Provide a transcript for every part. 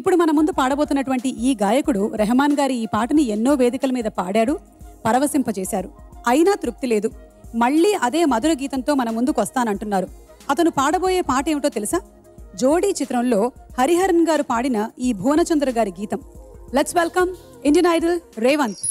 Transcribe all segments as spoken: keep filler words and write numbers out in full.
ఇప్పుడు మన ముందు పాడబోతున్నటువంటి ఈ గాయకుడు రెహమాన్ గారి ఈ పాటని ఎన్నో వేదికల మీద పాడాడు, పరవశింపజేశారు. అయినా తృప్తి లేదు. మళ్ళీ అదే మధుర గీతంతో మన ముందుకు వస్తానంటున్నారు. అతను పాడబోయే పాట ఏమిటో తెలుసా? జోడీ చిత్రంలో హరిహరన్ గారు పాడిన ఈ భువనచంద్ర గారి గీతం. Let's welcome Indian Idol Revanth.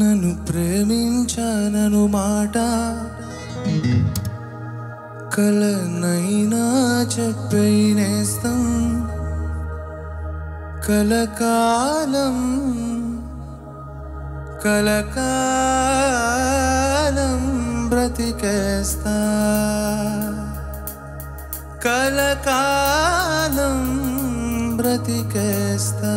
నన్ను ప్రేమించానను మాట కలనైనా చెప్పేనేస్తం కలకాలం కలకాలం బ్రతికేస్తా కలకాలం బ్రతికేస్తా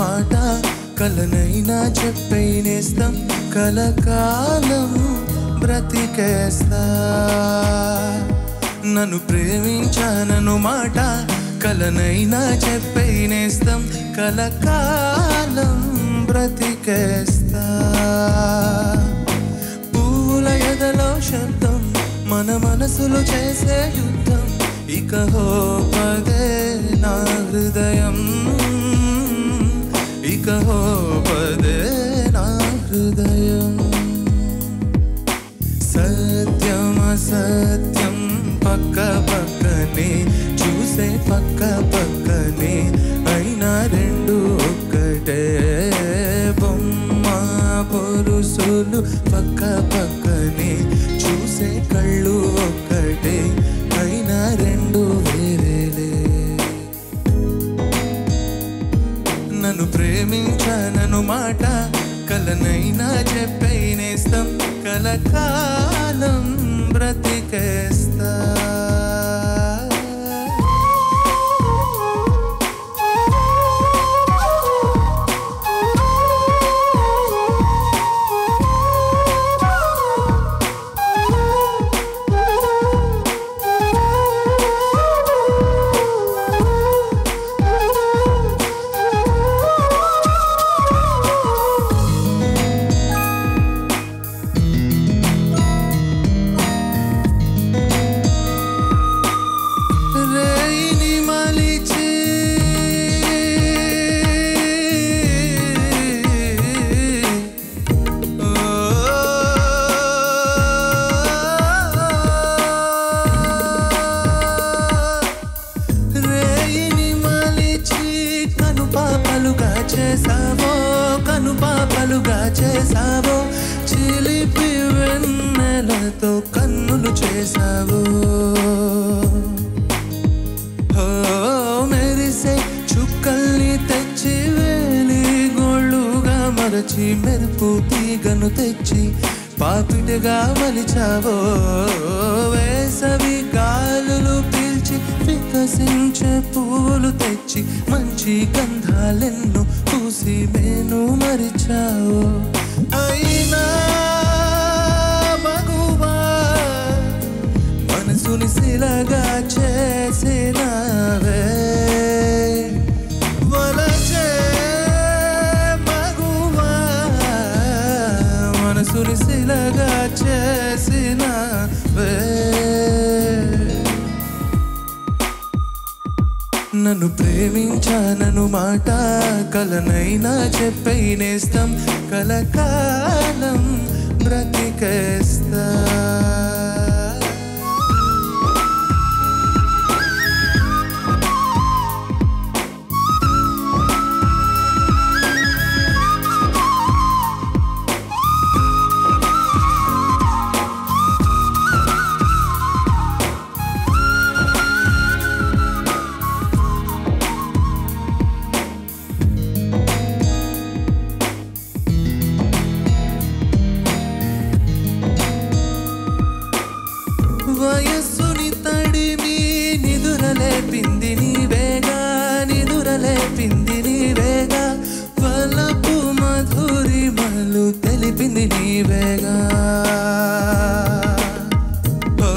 మాట కలనైనా చెప్పేనేస్తాం కలకాలం బ్రతికేస్తా నన్ను ప్రేమించానను మాట కలనైనా చెప్పేనేస్తాం కలకాలం బ్రతికేస్తా పూల ఎదలో శబ్దం మన మనసులో చేసే యుద్ధం ఇక హోపదే నా హృదయం కహో పదే నా హృదయం సత్యం అసత్యం పక్క పక్కనే చూసే పక్క పక్కనే అయినా రెండు ఒక్కటే బొమ్మ పురుషులు పక్క పక్కనే చూసే కళ్ళు ఒక్కటే అయినా రెండు వేరేలే నన్ను ప్రేమించానను మాట కలనైనా చెప్పేనేస్తాం కలకాలం బ్రతికేస్తా చేసావో కను పాపలుగా చేసావో చిలిపి వెన్నెలతో కన్నులు చేసావో మెరిసే చుక్కల్ని తెచ్చి వేలి గోళ్ళుగా మరచి మెరుపు తీగను తెచ్చి పాపిటగా మలిచావో వేసవి గాలులు పీల్చి వికసించే పూలు తెచ్చి మంచి గంధాలెన్ను పూసి మేను మరిచావు అయినా మగువా మనసుని శిలగా చేసినావే వలచే మగువా మనసుని శిలగా చేసినావే నన్ను ప్రేమించానను మాట కలనైనా చెప్పేనేస్తాం కలకాలం బ్రతికేస్తా చెప్పింది నీవేగా. ఓ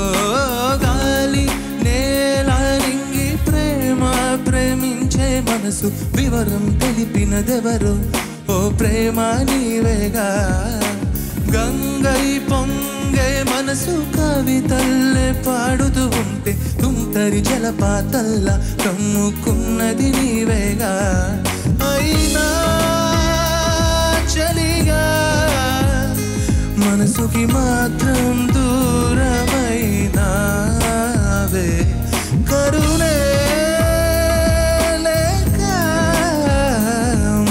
గాలి నేల నింగి ప్రేమ ప్రేమించే మనసు వివరం తెలిపినదెవరు, ఓ ప్రేమ నీవేగా. గంగై పొంగే మనసు కవితల్లే పాడుతూ ఉంటే తుంటరి జలపాతల్లా కమ్ముకున్నది నీవేగా. అయినా చలిగా మనసుకి మాత్రం దూరమైనావే, కరుణే లేక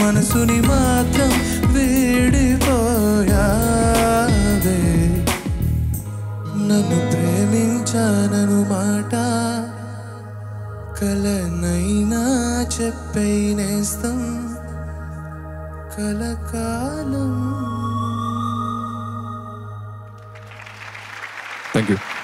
మనసుని మాత్రం విడిపోయావే. నన్ను ప్రేమించానను మాట కలనైనా చెప్పైనేస్తం కలకాలం. Thank you.